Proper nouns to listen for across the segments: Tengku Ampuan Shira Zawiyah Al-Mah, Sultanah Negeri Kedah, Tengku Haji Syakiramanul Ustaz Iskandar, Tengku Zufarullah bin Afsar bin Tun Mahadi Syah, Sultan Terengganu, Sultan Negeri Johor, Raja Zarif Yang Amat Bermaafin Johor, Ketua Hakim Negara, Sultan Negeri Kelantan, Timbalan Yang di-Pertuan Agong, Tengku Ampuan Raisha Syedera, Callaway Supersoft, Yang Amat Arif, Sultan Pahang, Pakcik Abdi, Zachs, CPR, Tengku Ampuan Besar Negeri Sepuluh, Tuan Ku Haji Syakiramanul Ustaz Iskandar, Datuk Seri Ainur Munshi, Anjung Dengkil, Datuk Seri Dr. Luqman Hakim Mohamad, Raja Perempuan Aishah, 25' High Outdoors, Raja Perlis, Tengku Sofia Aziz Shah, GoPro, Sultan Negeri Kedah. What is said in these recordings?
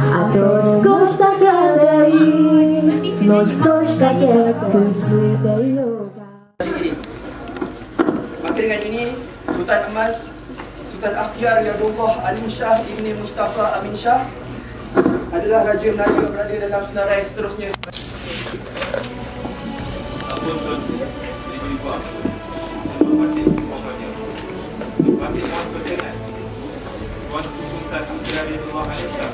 あと少しだけでいい、もう少しだけくっついていようか。 Maka dengan ini, Sultan Emas, Sultan Abiyah Riyadullah Alim Shah Ibni Mustafa Amin Shah adalah Raja Melayu yang berada dalam senarai seterusnya. Apun Tuan Ku Haji Syakiramanul Ustaz Iskandar, Tuan Ku Sultan Negeri Kedah Malaysia.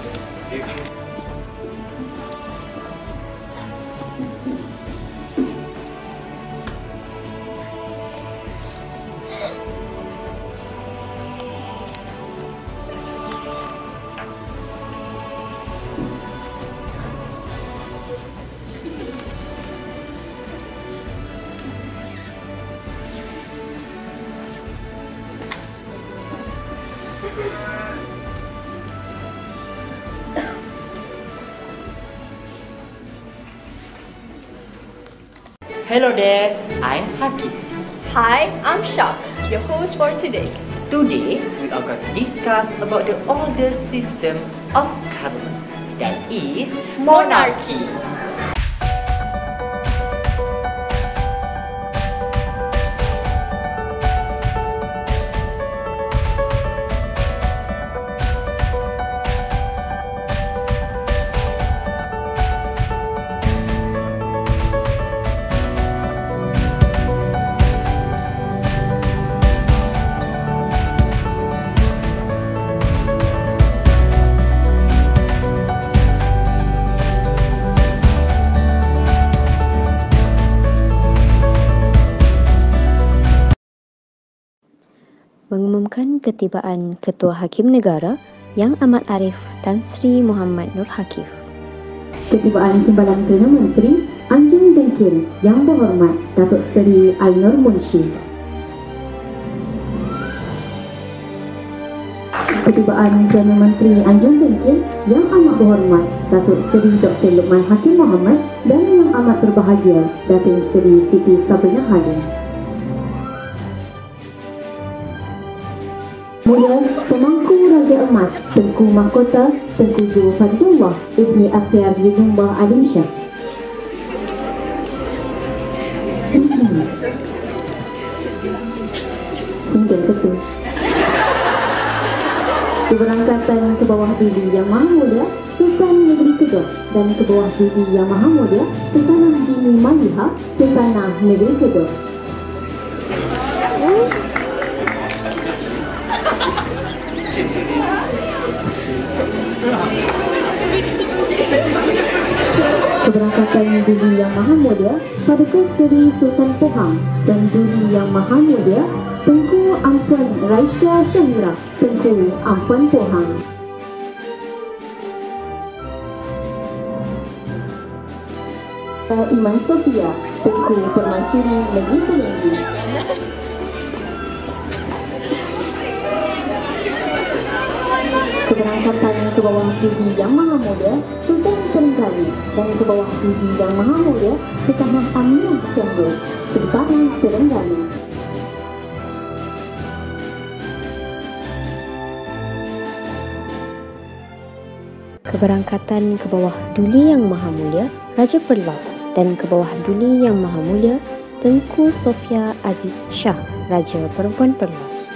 Hello there, I'm Hakim. Hi, I'm Shah, your host for today. Today, we are going to discuss about the oldest system of government, that is monarchy. Mengumumkan ketibaan Ketua Hakim Negara Yang Amat Arif Tan Sri Muhammad Nur Hafiz. Ketibaan Timbalan Perdana Menteri Anjung Dengkir Yang Berhormat Datuk Seri Ainur Munshi. Ketibaan Perdana Menteri Anjung Dengkir Yang Amat Berhormat Datuk Seri Dr. Luqman Hakim Mohamad dan Yang Amat Berbahagia Datuk Seri CPR. Mula pemangku Raja Emas Tengku Mahkota Tengku Zufarullah bin Afsar bin Tun Mahadi Syah. Sungguh betul. Keberangkatan ke bawah bibi Yang Maha Mulia Sultan Negeri Kedah dan ke bawah bibi Yang Maha Mulia Sultanah Negeri Maliha Sultanah Negeri Kedah. Keberangkatan Duli Yang Maha Mulia Paduka Seri Sultan Pahang dan Duli Yang Maha Mulia Tengku Ampuan Raisha Syedera Tengku Ampuan Pahang. Iman Sofia Tengku Permaisuri Negeri Sepuluh. Keberangkatan ke bawah bibi Yang Maha Mulia Sultan Terengganu dan ke bawah bibi Yang Maha Mulia Sultanah Aminah Senggos Sultanah Terengganu. Keberangkatan ke bawah Duli Yang Maha Mulia Raja Perlis dan ke bawah Duli Yang Maha Mulia Tengku Sofia Aziz Shah Raja Perempuan Perlis.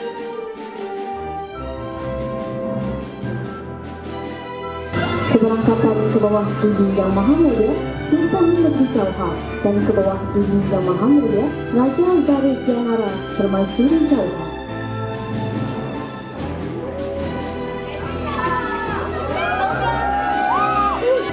Keberangkatan ke bawah Duli Yang Maha Mulia Sultan Negeri Johor dan ke bawah Duli Yang Maha Mulia Raja Zarif Yang Amat Bermaafin Johor.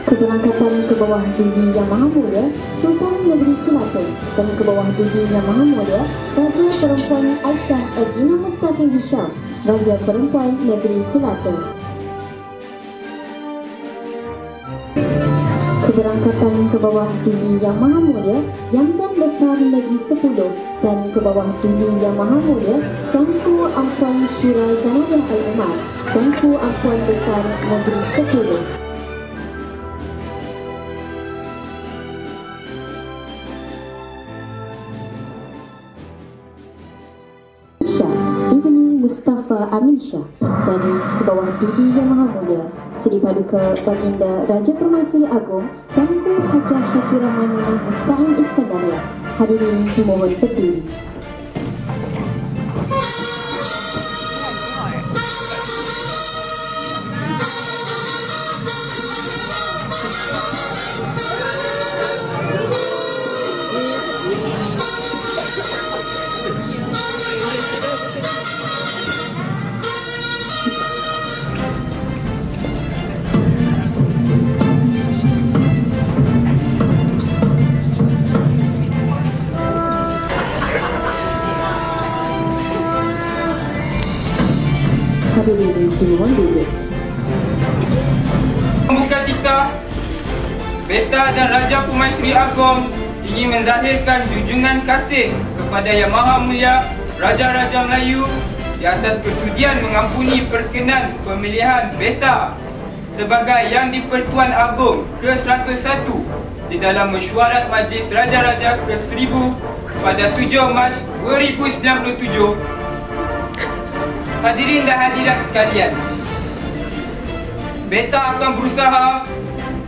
Keberangkatan ke bawah Duli Yang Maha Mulia Sultan Negeri Kelantan dan ke bawah Duli Yang Maha Mulia Raja Perempuan Aishah Ustaz Iskandar Syah Raja Perempuan Negeri Kelantan. Keberangkatan ke bawah Duli Yang Maha Mulia Yang Besar Negeri Sepuluh dan ke bawah Duli Yang Maha Mulia Tengku Ampuan Shira Zawiyah Al-Mah Tengku Ampuan Besar Negeri Sepuluh. Syah dan ke bawah Duli Yang Maha Mulia Seri Paduka Baginda Raja Permaisuri Agong Tengku Haji Syakiramanul Ustaz Iskandar. Hadirin dimohon berdiri. Pembuka kita, Beta dan Raja Permaisuri Agong ingin menzahirkan junjungan kasih kepada Yang Maha Mulia Raja-Raja Melayu di atas kesudian mengampuni perkenan pemilihan Beta sebagai Yang di-Pertuan Agong ke-101 di dalam mesyuarat Majlis Raja-Raja ke-1000 pada 7 Mac 2097. Hadirin dan hadirat sekalian, Beta akan berusaha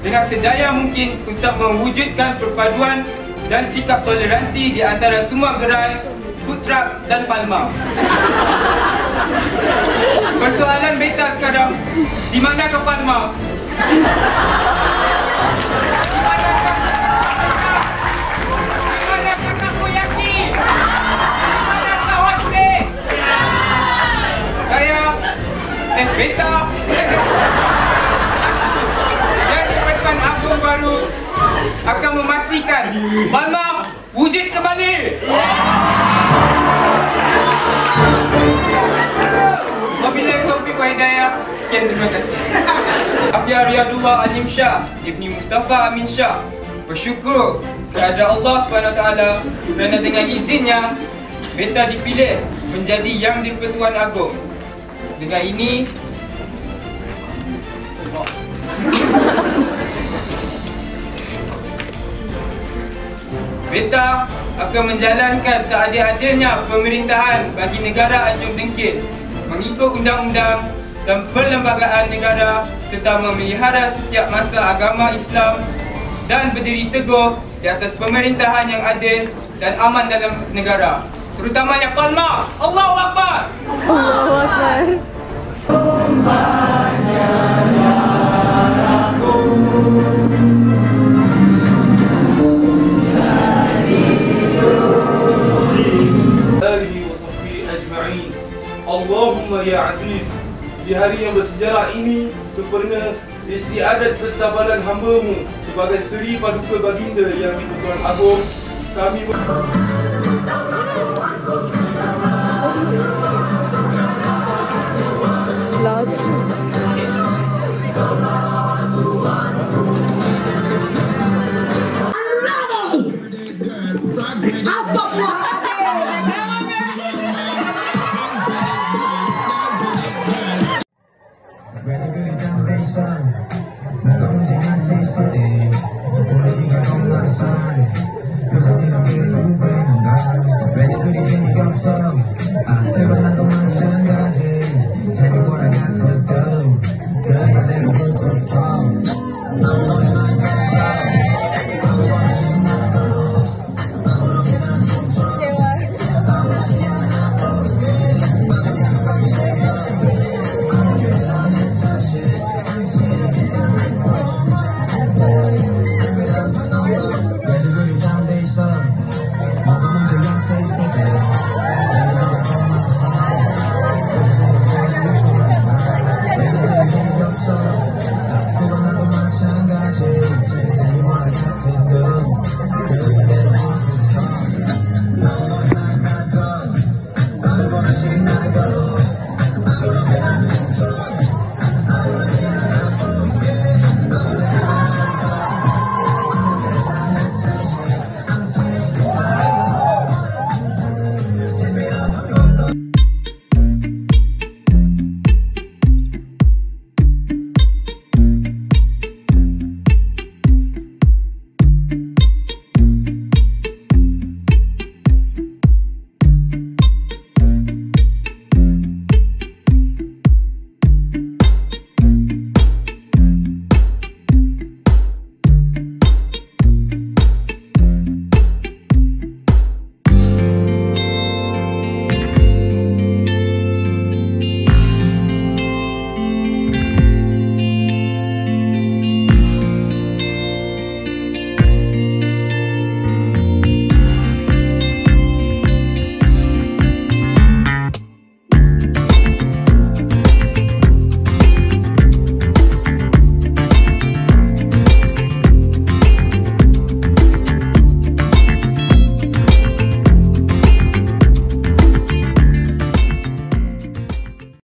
dengan sedaya mungkin untuk mewujudkan perpaduan dan sikap toleransi di antara semua gerai, food truck dan palma. Persoalan Beta sekarang, di manakah palma? Beta, Yang di-Pertuan Agong baru akan memastikan palma wujud kembali. Wabillahi taufiq wa hidayah. Sekian, terima kasih. Abiyah Riyadullah Alim Shah Ibni Mustafa Amin Shah bersyukur kepada Allah SWT kerana dengan izinnya Beta dipilih menjadi Yang di-Pertuan Agong. Dengan ini Beta akan menjalankan seadil-adilnya pemerintahan bagi negara Anjung Dengkil mengikut undang-undang dan perlembagaan negara serta memelihara setiap masa agama Islam dan berdiri teguh di atas pemerintahan yang adil dan aman dalam negara, terutamanya palma. Allahu Akbar. Allahu Akbar. Tumbanya darahku dari alihi wa sahbihi ajma'in. Allahumma ya Aziz, di hari yang bersejarah ini sempurna istiadat pertabalan hamba-Mu sebagai Seri Paduka Baginda Yang di-Pertuan Agong. Kami I'm